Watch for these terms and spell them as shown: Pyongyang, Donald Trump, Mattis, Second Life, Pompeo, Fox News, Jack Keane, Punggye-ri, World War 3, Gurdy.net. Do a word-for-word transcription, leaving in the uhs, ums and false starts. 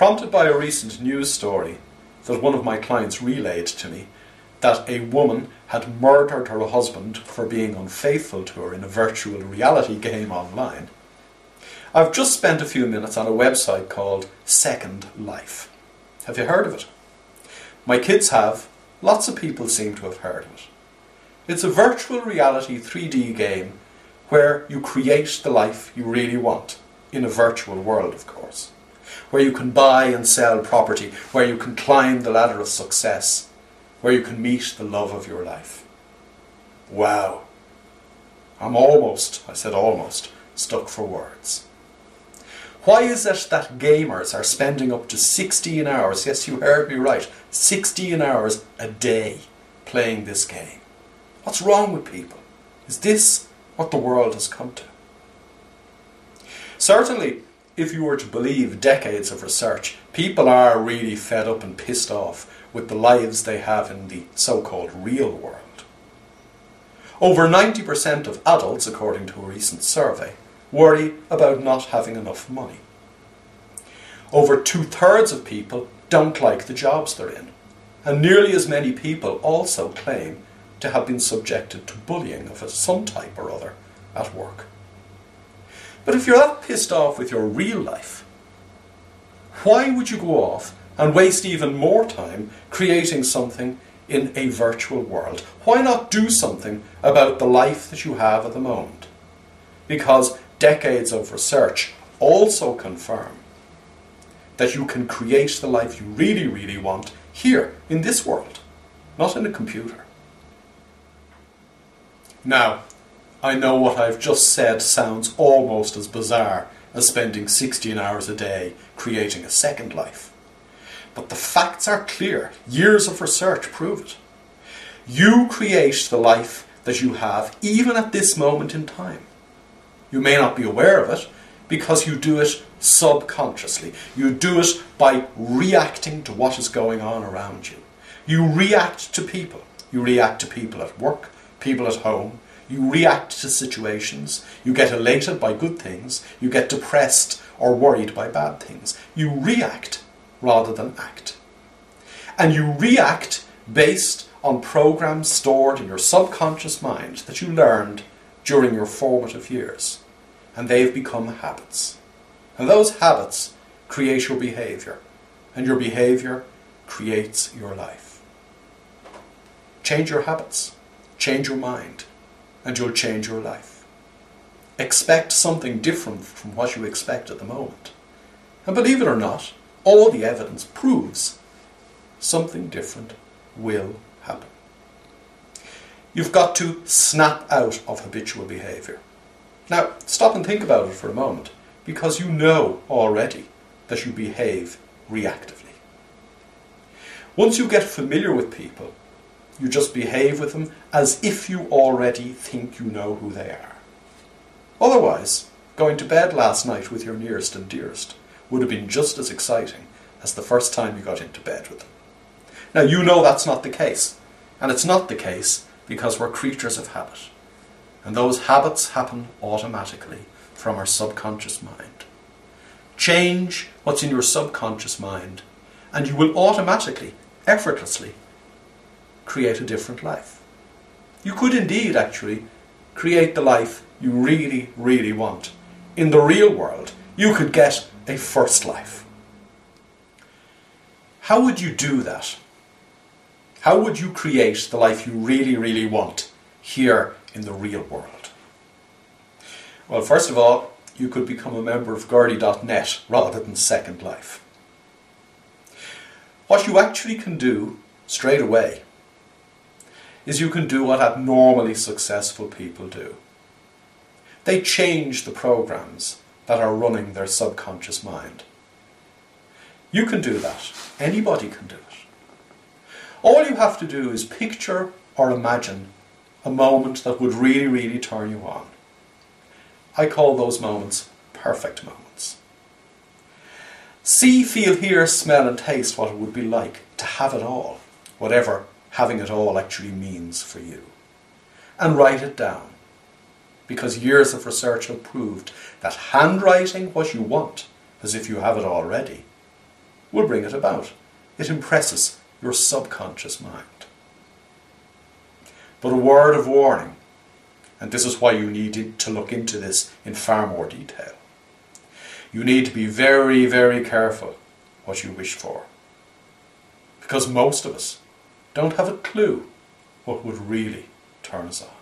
prompted by a recent news story that one of my clients relayed to me, that a woman had murdered her husband for being unfaithful to her in a virtual reality game online. I've just spent a few minutes on a website called Second Life. Have you heard of it? My kids have. Lots of people seem to have heard of it. It's a virtual reality three D game where you create the life you really want, in a virtual world, of course, where you can buy and sell property, where you can climb the ladder of success, where you can meet the love of your life. Wow. I'm almost, I said almost, stuck for words. Why is it that gamers are spending up to sixteen hours, yes you heard me right, sixteen hours a day playing this game? What's wrong with people? Is this what the world has come to? Certainly, if you were to believe decades of research, people are really fed up and pissed off with the lives they have in the so-called real world. Over ninety percent of adults, according to a recent survey, worry about not having enough money. Over two-thirds of people don't like the jobs they're in, and nearly as many people also claim to have been subjected to bullying of some type or other at work. But if you're that pissed off with your real life, why would you go off and waste even more time creating something in a virtual world? Why not do something about the life that you have at the moment? Because decades of research also confirm that you can create the life you really, really want here, in this world, not in a computer. Now, I know what I've just said sounds almost as bizarre as spending sixteen hours a day creating a second life. But the facts are clear. Years of research prove it. You create the life that you have even at this moment in time. You may not be aware of it because you do it subconsciously. You do it by reacting to what is going on around you. You react to people. You react to people at work, people at home. You react to situations. You get elated by good things. You get depressed or worried by bad things. You react rather than act. And you react based on programs stored in your subconscious mind that you learned during your formative years. And they've become habits. And those habits create your behavior. And your behavior creates your life. Change your habits. Change your mind. And you'll change your life. Expect something different from what you expect at the moment. And believe it or not, all the evidence proves something different will happen. You've got to snap out of habitual behaviour. Now, stop and think about it for a moment, because you know already that you behave reactively. Once you get familiar with people, you just behave with them as if you already think you know who they are. Otherwise, going to bed last night with your nearest and dearest would have been just as exciting as the first time you got into bed with them. Now, you know that's not the case. And it's not the case because we're creatures of habit. And those habits happen automatically from our subconscious mind. Change what's in your subconscious mind, and you will automatically, effortlessly, create a different life. You could indeed, actually, create the life you really, really want. In the real world, you could get a first life. How would you do that? How would you create the life you really, really want here in the real world? Well, first of all, you could become a member of Gurdy dot net rather than Second Life. What you actually can do straight away is you can do what abnormally successful people do. They change the programs that are running their subconscious mind. You can do that. Anybody can do it. All you have to do is picture or imagine a moment that would really, really turn you on. I call those moments perfect moments. See, feel, hear, smell and taste what it would be like to have it all, whatever having it all actually means for you. And write it down. Because years of research have proved that handwriting what you want, as if you have it already, will bring it about. It impresses your subconscious mind. But a word of warning, and this is why you need to look into this in far more detail. You need to be very, very careful what you wish for, because most of us don't have a clue what would really turn us on.